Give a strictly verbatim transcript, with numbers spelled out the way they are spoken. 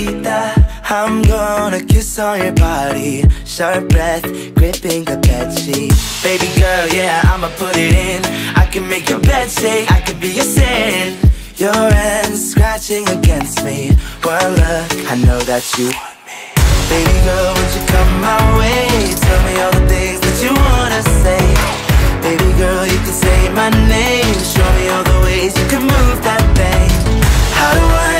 senorita. I'm gonna kiss on your body, sharp breath, gripping the bed sheet. Baby girl, yeah, I'ma put it in. I can make your bed shake, I could be your sin. Your hands scratching against me, one look, I know that you want me. Baby girl, would you come my way? Tell me all the things that you wanna say. Baby girl, you can say my name. Show me all the ways you can move that thing. How do I